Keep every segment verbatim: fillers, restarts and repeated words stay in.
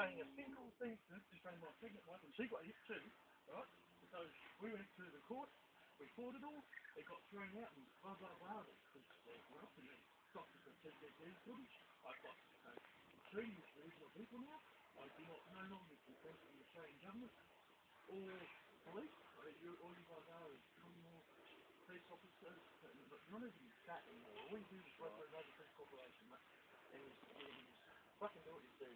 paying a single thing, so this is running my second one, and she got hit too, right? So we went to the court, we fought it all, it got thrown out and blah blah blah, because they were up and then doctors have said their dead footage. I've got uh, treating with regional people now. I do not no longer consent to the Australian government or police. You, all you guys are is criminal police officers, but you're not even that anymore. All you do is work for another police corporation, mate. And you just, you just fucking do what you do.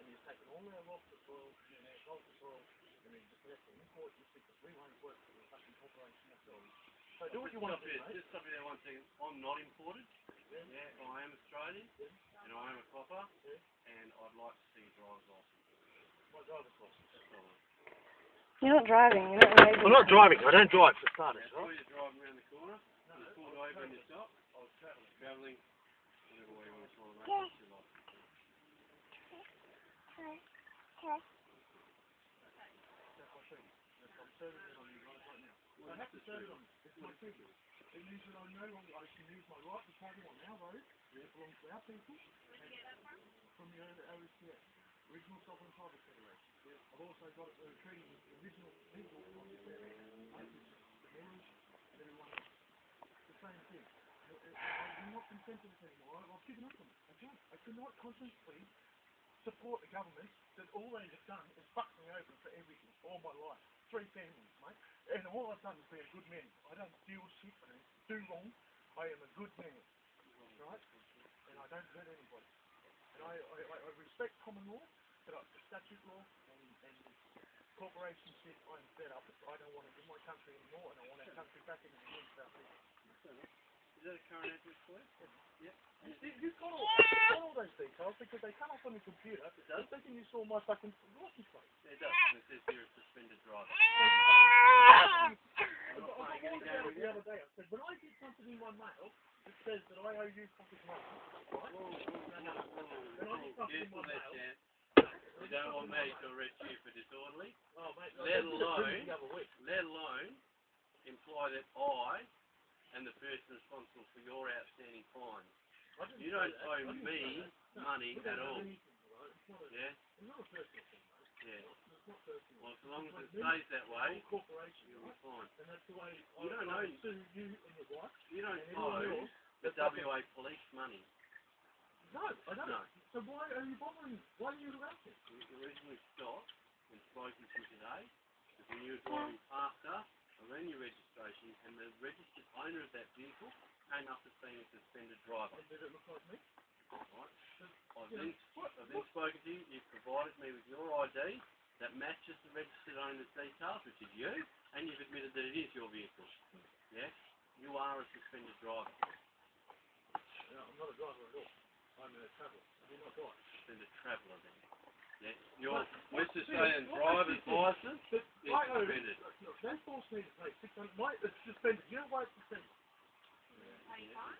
And you're taking all our off the soil, and our off the soil, and then just left them in court just because we won't work for the fucking corporation ourselves. So do what you want to do, mate. Just something there one second. I'm not imported. Yeah, yeah, I am Australian, yeah. And I am a copper, yeah. And I'd like to see a driver's license. My driver's license. You're not driving, you're not I'm not driving, I don't drive for starters, yeah, right? So you're driving around the corner, no, you pulled over and you stopped, I was travelling, whatever way you want to call it, mate, it's your license. Okay. Okay. I'm serving it on you guys right now. I have to serve it on you, it's my privilege. It means that I no longer, I can use my right to travel on our road, it belongs to our people. Where did you get that from? From the O S C F, Regional Sovereign Private Federation. Yeah. I've also got it for treating with the original people of this area, the village, and everyone else. The same thing. I, I do not consent to this anymore, I've given up on it. I can't. I cannot consciously support a government that all they have done is fuck me over for everything, all my life. Three families, mate. And all I've done is be a good man. I don't deal shit, I don't do wrong. I am a good man, right? And I don't hurt anybody. And I, I, I respect common law, but I, statute law and, and corporation shit, I'm fed up. I don't want it in my country anymore, and I want our country back in the hands of our people. Is that a current address for you? Yeah. You see, you've got all, you've got all those details because they come up on the computer. It does. I'm thinking you saw my fucking license plate. It does. It says you're a suspended driver. I got warned about it the other day. I said, when I get something in my mail that says that I owe you fucking money, right? Whoa, whoa, no, whoa, whoa, whoa. Careful there, champ. You don't want me to arrest you for disorderly. Oh, mate. Let alone, let alone imply that I and the person responsible for your outstanding fine. You don't owe me money at all. Yeah? Yeah. Well, as long as it stays that way, you'll be fine. You don't owe You don't owe the W A police money. No, I don't. No. So why are you bothering? Why are you arrested? The reason we stopped and spoken to you today is when you were driving past us, I ran your registration, and the registered owner of that vehicle came up as being a suspended driver. And did it look like me? Alright. I've then, what, I've then spoken to you, you've provided me with your I D that matches the registered owner's details, which is you, and you've admitted that it is your vehicle. Yeah? You are a suspended driver. No, I'm not a driver at all. I'm a traveller. I'm not a driver. You're a traveller then. Yeah, your West Australian driver's license is suspended. They forced me to pay six hundred dollars. It's suspended. You know why it's suspended?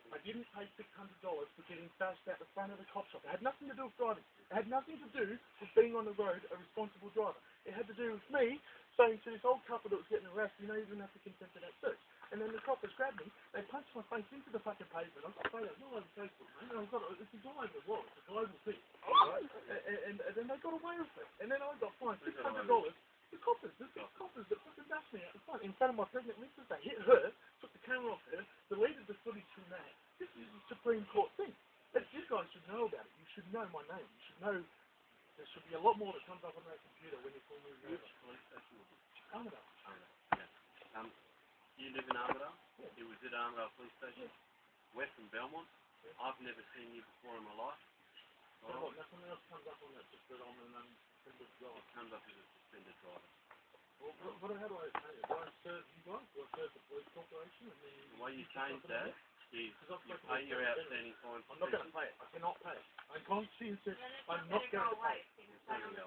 I didn't pay six hundred dollars for getting bashed out the front of the cop shop. It had nothing to do with driving. It had nothing to do with being on the road a responsible driver. It had to do with me saying to this old couple that was getting arrested, you know, you didn't have to consent to that search. And then the coppers grabbed me. They punched my face into the fucking pavement. I've got photos all over Facebook, man. And I've got it's a guy in the world. It's a global thing. Right? And, and, and then they got away with it. And then I got fined six hundred dollars. The coppers, the six coppers that fucking dashed me out the front in front of my pregnant missus, they hit her, took the camera off her, deleted the footage from that. This is a Supreme Court thing. That's, you guys should know about it. You should know my name. You should know there should be a lot more that comes up on that computer when you call me. Armadale. Yeah. Um, you live in Armadale? Yeah. It was at Armadale Police Station. Yeah. We're from Belmont. Yeah. I've never seen you before in my life. So oh, nothing else comes up on that, just that I'm an unsuspended driver. It comes up as a suspended driver. Well, what, what, how do I say it? Do I serve you guys? Do I serve the police corporation? And the, the way you change that is you pay your outstanding fine. I'm not going to pay it. I cannot pay it. I'm conscientious. I'm not going to pay it.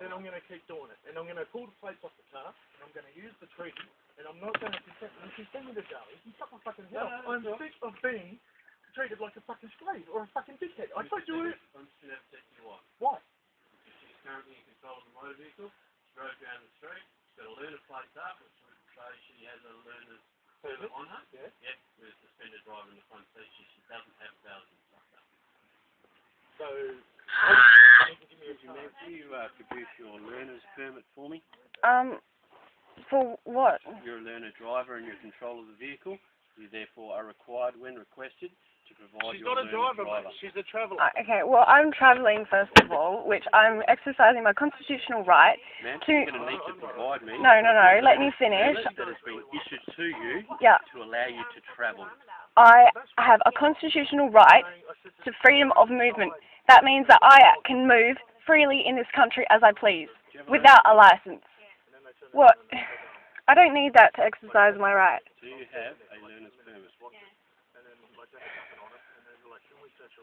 Then I'm going to keep doing it. And I'm going to pull the plates off the car, and I'm going to use the treaty, and I'm not going to consent. You can send me to jail. You can cut my fucking head off. I'm sick of being treated like a fucking slave or a fucking dickhead. I'm I told you it. I'm just going to have to take you off. Why? Because she's currently in control of the motor vehicle. She drove down the street. She's got a learner plate up, which would say she has a learner's permit on her. Yeah. Yep, with a suspended driver in the front seat. She, she doesn't have a valid instructor. So, you can give me a few minutes. You uh, could with your learner's permit for me? Um, for what? You're a learner driver and you're in control of the vehicle. You therefore are required, when requested, to provide. She's your not a driver, driver. Mate. She's a traveller. Uh, okay, well, I'm travelling first of all, which I'm exercising my constitutional right Ma'am, to. You're going to need to provide me. No, no, no. Let me finish. That has been issued to you. Yeah. To allow you to travel. I have a constitutional right to freedom of movement. That means that I can move freely in this country as I please, without a license. What? I don't need that to exercise my right. Do you have a learner's permit?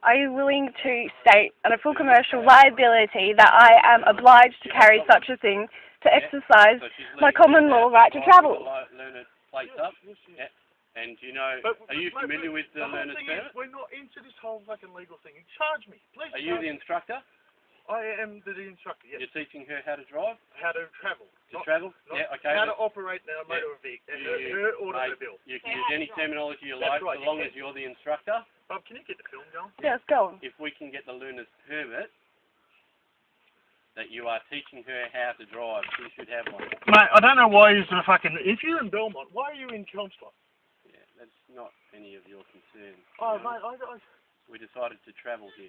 Are you willing to state on a full commercial liability that I am obliged to carry such a thing to exercise my common law right to travel? And do you know, but, are you familiar with the, the learner's permit? We're not into this whole fucking legal thing. You charge me, please. Are you the instructor? I am the instructor, yes. You're teaching her how to drive? How to travel. To not, travel? Not yeah, okay. How to operate a motor yeah. vehicle, you, her, her automobile. You can use any terminology you like, right, so long as you're the instructor. Bob, can you get the film going? Yeah, it's going. If we can get the learner's permit, that you are teaching her how to drive, she should have one. Mate, I don't know why you're the fucking... If you're in Belmont, why are you in Kelmscott? That's not any of your concern. Oh, you know, mate, I, I... We decided to travel here.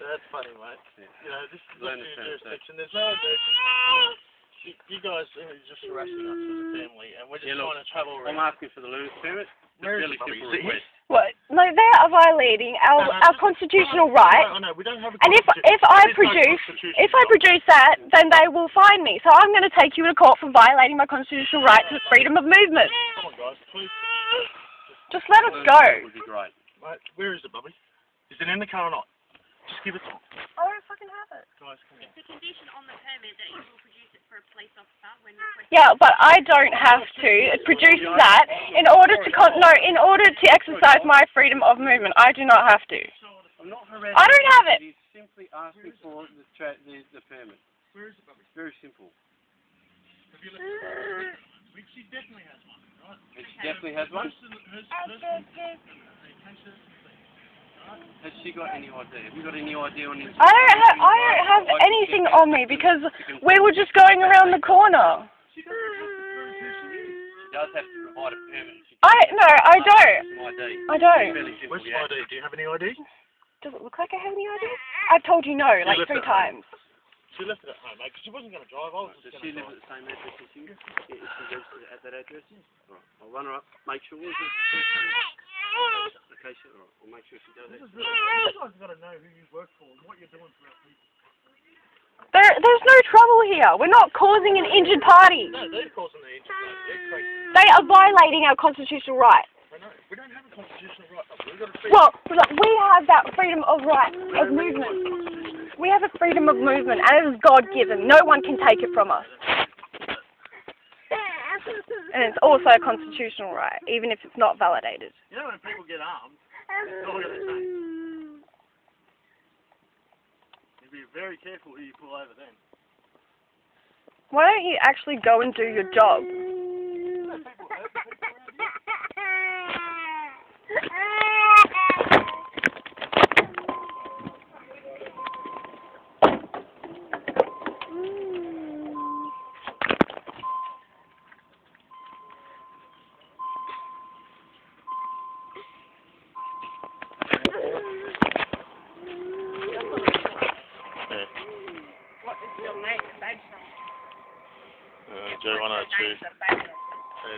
That's funny, mate. Yeah. You know, this is not your jurisdiction. There's no you, you guys are just harassing us as a family, and we're just yeah, trying look, to travel around. I'm asking for the learner's permit. Where is it? What? No, they are violating our no, no, our constitutional no, right. No, no, we don't have a and if if I produce no if I produce that, then they will fine me. So I'm going to take you to court for violating my constitutional right to freedom of movement. Come on, guys, please. Just, just let us go. Would be great. Right, where is it, Bubby? Is it in the car or not? Just give it to me. I don't fucking have it. Guys, come it's on. The condition on the permit that you will produce it for a police officer when requested. Yeah, but I don't have to produce that in order to con no, in order to exercise my freedom of movement. I do not have to. I'm not harassing. I don't have it. He's simply asking for the, tra the, the permit. Where is it, Bobby? It's very simple. She definitely has one, right? She definitely has one? Has she got any idea? Have you got any idea on this? I don't have. I don't have anything on me because we were just going around the corner. She does have to provide a permit. I no, I don't. I don't. Where's my I D? Do you have any I D? Does it look like I have any I D? I've told you no, like three times. She left it at home, mate, because she wasn't going to drive. I was just going to drive. Does she live at the same address as you? Is she registered at that address? All right, I'll run her up. Make sure. Okay, sure. All right. We'll make sure she does it. I've got to know who you work for and what you're doing for our people. There, there's no trouble here. We're not causing an injured party. No, they're causing the injured party. They're crazy. They are violating our constitutional right. I know. We don't have a constitutional right. We've got a freedom. Well, we have that freedom of right of movement. We have a freedom of movement, and it is God-given. No one can take it from us. And it's also a constitutional right, even if it's not validated. You know when people get armed, it's all the same. You be very careful who you pull over then. Why don't you actually go and do your job? Yeah,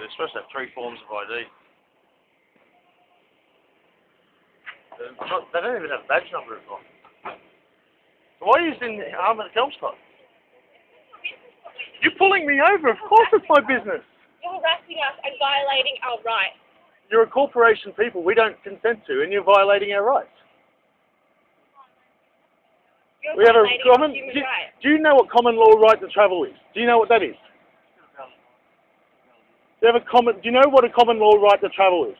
they're supposed to have three forms of I D. Not, they don't even have a badge number involved. So why are you using the arm at Kelmscott? You're pulling me over, of course it's my business. You're harassing us and violating our rights. You're a corporation people we don't consent to and you're violating our rights. You're we have a common, human do, rights. Do you know what common law right to travel is? Do you know what that is? Do you, have a common, do you know what a common law right to travel is?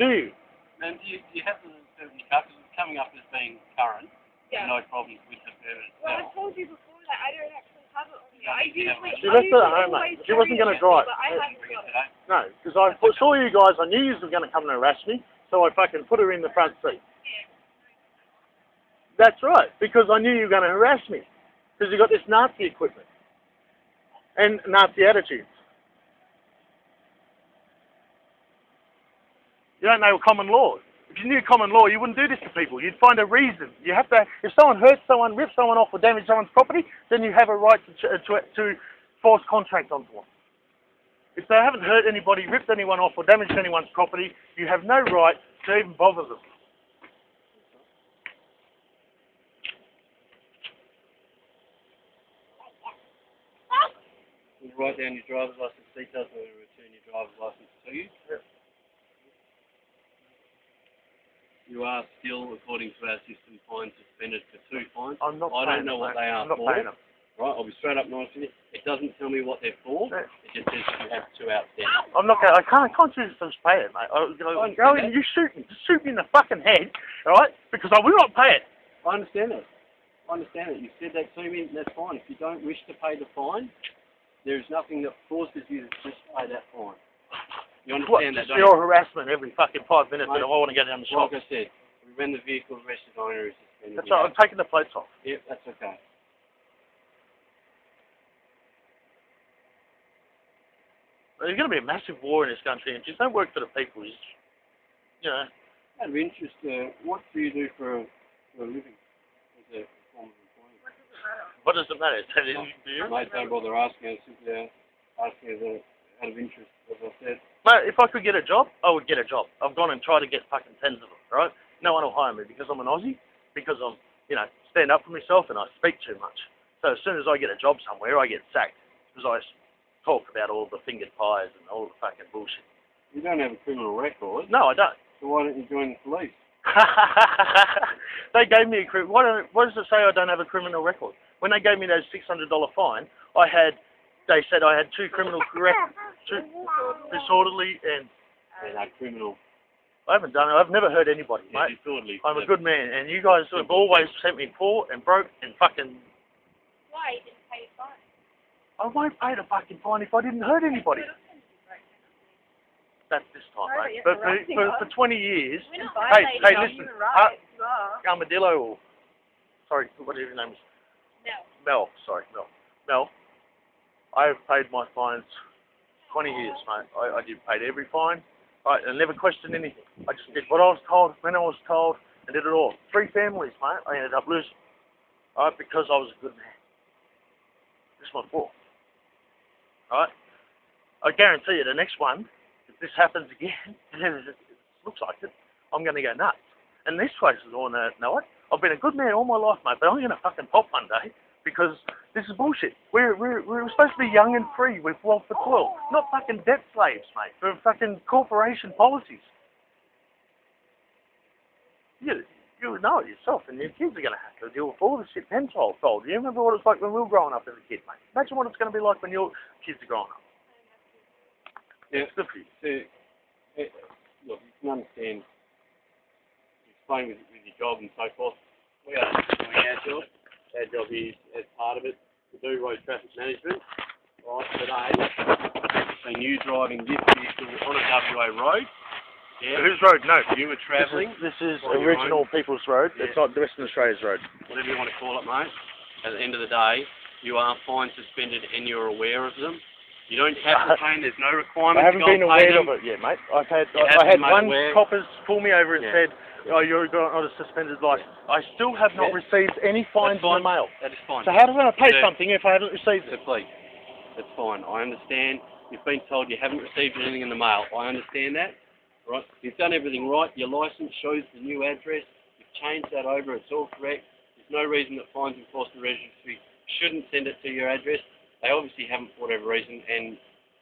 Do you? And do you, do you have to serve your car? Because it's coming up as being current. Yeah. No problems with the permit. Well, I told you before that I don't actually have it on me. I usually... She left it at home, mate. She wasn't going to drive. But I haven't got it. No, because I saw you guys. I knew you were going to come and harass me, so I fucking put her in the front seat. Yeah. That's right, because I knew you were going to harass me, because you got this Nazi equipment and Nazi attitudes. You don't know common law. If you knew common law, you wouldn't do this to people. You'd find a reason. You have to. If someone hurts someone, rips someone off, or damages someone's property, then you have a right to, to, to force contract onto them. If they haven't hurt anybody, ripped anyone off, or damaged anyone's property, you have no right to even bother them. You write down your driver's license details and we return your driver's license to you. Yep. You are still, according to our system, fine suspended for two fines. I'm not I don't know them, what they are I'm for. Not right, I'll be straight up nice with you. It doesn't tell me what they're for. Yeah. It just says you have two outstanding. I'm not going. I can't. I can't choose to pay it, mate. I, I, I go in. You shoot me. Just shoot me in the fucking head, all right? Because I will not pay it. I understand that. I understand that. You said that to me. That's fine. If you don't wish to pay the fine, there is nothing that forces you to just pay that fine. You understand what, that, don't you? Your harassment every fucking five minutes, mate, and I want to get down the shop. Like I said, we ran the vehicle, the rest of the owner is suspended. That's right, I'm taking the plates off. Yep, that's okay. There's going to be a massive war in this country, and just don't work for the people. Just, you know. Out of interest, uh, what do you do for a, for a living? As a form of employment? What does it matter? What does it matter? Do you? Mate, don't bother asking us. Yeah, asking us out of interest, as I said. Mate, if I could get a job, I would get a job. I've gone and tried to get fucking tens of them, right? No one will hire me because I'm an Aussie, because I'm, you know, stand up for myself and I speak too much. So as soon as I get a job somewhere, I get sacked because I talk about all the fingered pies and all the fucking bullshit. You don't have a criminal record. No, I don't. So why don't you join the police? They gave me a criminal... Why, don't, why does it say I don't have a criminal record? When they gave me that six hundred dollar fine, I had... They said I had two criminal records. Disorderly and... They're not criminal. I haven't done it. I've never hurt anybody, yeah, mate. Disorderly. I'm a good man, and you guys have always sent me poor and broke and fucking... Why? You didn't pay your fine. I won't pay the fucking fine if I didn't hurt anybody. That's this time, mate. But for, for, for twenty years... Hey, hey, listen. Uh, Armadillo or... Sorry, whatever your name is. Mel. Mel, sorry, Mel. Mel. I have paid my fines twenty years, mate. I, I did pay every fine. I, I never questioned anything. I just did what I was told, when I was told, and did it all. Three families, mate, I ended up losing. All right, because I was a good man. It's my fault. All right? I guarantee you the next one, if this happens again, and it looks like it, I'm going to go nuts. And this place is all know, know it. I've been a good man all my life, mate, but I'm going to fucking pop one day. Because this is bullshit. We're, we're, we're supposed to be young and free with wealth for toil. Not fucking debt slaves, mate. For fucking corporation policies. You, you know it yourself, and your kids are going to have to deal with all this shit Penfold told. You remember what it's like when we were growing up as a kid, mate? Imagine what it's going to be like when your kids are growing up. Yeah, it's good for you. So, it, look, you can understand. You're playing with, with your job and so forth. We are doing our job. Our job is, as part of it, to do road traffic management. Right, today, and you driving this vehicle on a W A road. Yeah. Whose road? No. You were travelling. This is, this is original people's road. Yeah. It's not Western Australia's road. Whatever you want to call it, mate. At the end of the day, you are fine, suspended, and you're aware of them. You don't have to pay them. There's no requirement. I haven't to go been aware them. Of it yet, mate. I've had, I, I had one aware. Coppers pull me over and yeah. said, oh, you've got on a suspended license. I still have not yeah. received any fines in the mail. That is fine. So how do I pay so, something if I haven't received so it? Please, that's fine. I understand. You've been told you haven't received anything in the mail. I understand that. Right? You've done everything right. Your license shows the new address. You've changed that over. It's all correct. There's no reason that fines enforcement registry shouldn't send it to your address. They obviously haven't for whatever reason, and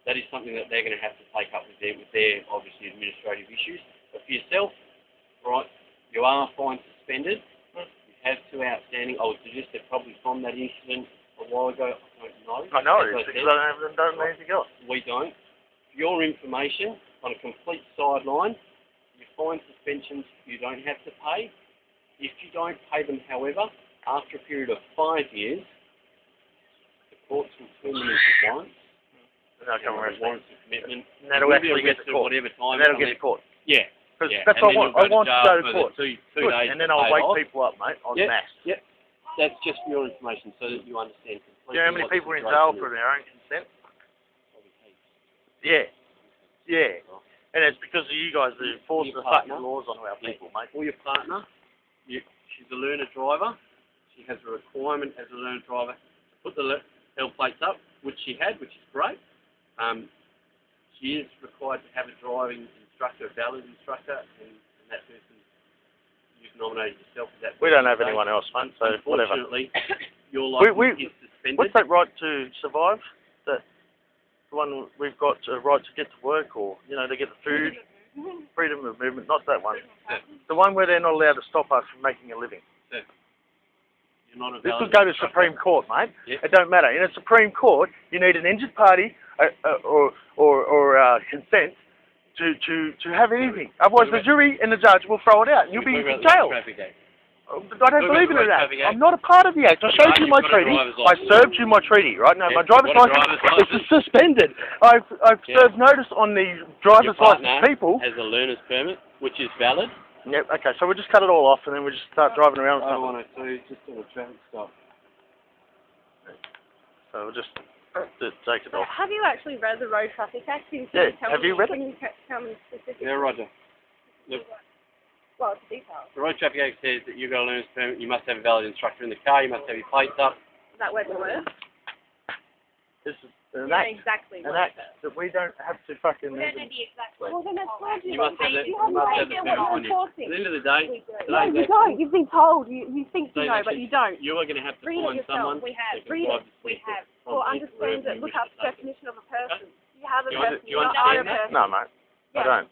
that is something that they're going to have to take up with their, with their obviously administrative issues. But for yourself, right, you are fine suspended. You have two outstanding. I would suggest they're probably from that incident a while ago. I don't know. I know, it's because I don't have them anything else. We don't. For your information, on a complete sideline, your fine suspensions you don't have to pay. If you don't pay them, however, after a period of five years, courts will terminate the warrants. And they'll come arrest me. And that'll actually get to court. Whatever time. And that'll get to court. Yeah. Because yeah. that's what I want. I want to go to court. Two, two days and then I'll wake off. people up, mate, on yep. mass. Yep. That's just for your information so that you understand completely. Do you know how many people are in jail for their own consent? Yeah. Yeah. And it's because of you guys that enforce the fucking laws on our people, mate. Or your partner. You, she's a learner driver. She has a requirement as a learner driver to put the L plates up, which she had, which is great. Um, she is required to have a driving instructor, a valid instructor, and, and that person, you've nominated yourself as that person. We don't have anyone else, mate, so whatever. Unfortunately, your license is suspended. What's that right to survive? That the one we've got a right to get to work or, you know, to get the food? Freedom of movement, not that one. Yeah. The one where they're not allowed to stop us from making a living. Yeah. This will go to Supreme Court, mate. Yeah. It don't matter. In a Supreme Court, you need an injured party uh, uh, or or, or uh, consent to, to, to have anything. Otherwise, the jury and the judge will throw it out, and you'll be in jail. I don't believe in that. I'm not a part of the act. I showed you my treaty. I served you my treaty, right? No, my driver's license is suspended. I've I've served notice on the driver's license people. Has a learner's permit, which is valid. Yep, okay, so we'll just cut it all off and then we'll just start driving around with something. I want to do just do a traffic stop. So we'll just take it off. Have you actually read the Road Traffic Act? Can yeah, you tell have me, you read can it? Can you tell me specifically? Yeah, Roger. Look. Well, it's details. The Road Traffic Act says that you've got a learner's permit, you must have a valid instructor in the car, you must have your plates up. Is that word for word? This is an yeah, act. Exactly an act that we don't have to fucking... We don't know the exact word. Well, then that's why you, you must have the, you have no idea what I'm talking. At the end of the day... No, you don't. You've been told. You, you think you know, but you don't. You are going to have to find someone... We have. Read it. We have. Or understand it. Look up the definition of a person. You have a person. You are a person. No, mate. I don't.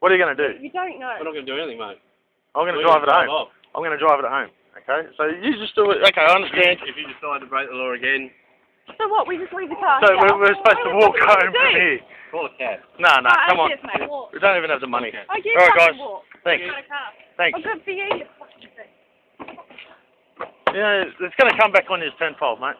What are you going to do? You don't know. We're not going to do anything, mate. I'm going to drive it home. I'm going to drive it home. Okay? So you just do it. Okay, I understand. If you decide to break the law again... So what? We just leave the car. So yeah. we're, we're supposed to walk home from here. Call a cab. No, no, oh, come on. This, we don't even have the money. Oh, you all right, guys. Walk. Thanks. Thanks. Oh, good for you. Yeah, it's going to come back on his tenfold, mate.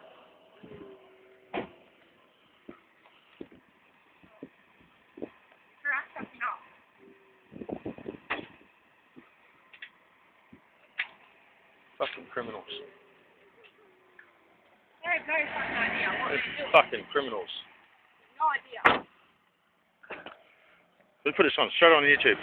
Fucking criminals. I have no fucking idea what they're doing. Fucking criminals. No idea. We'll put this on, straight on YouTube.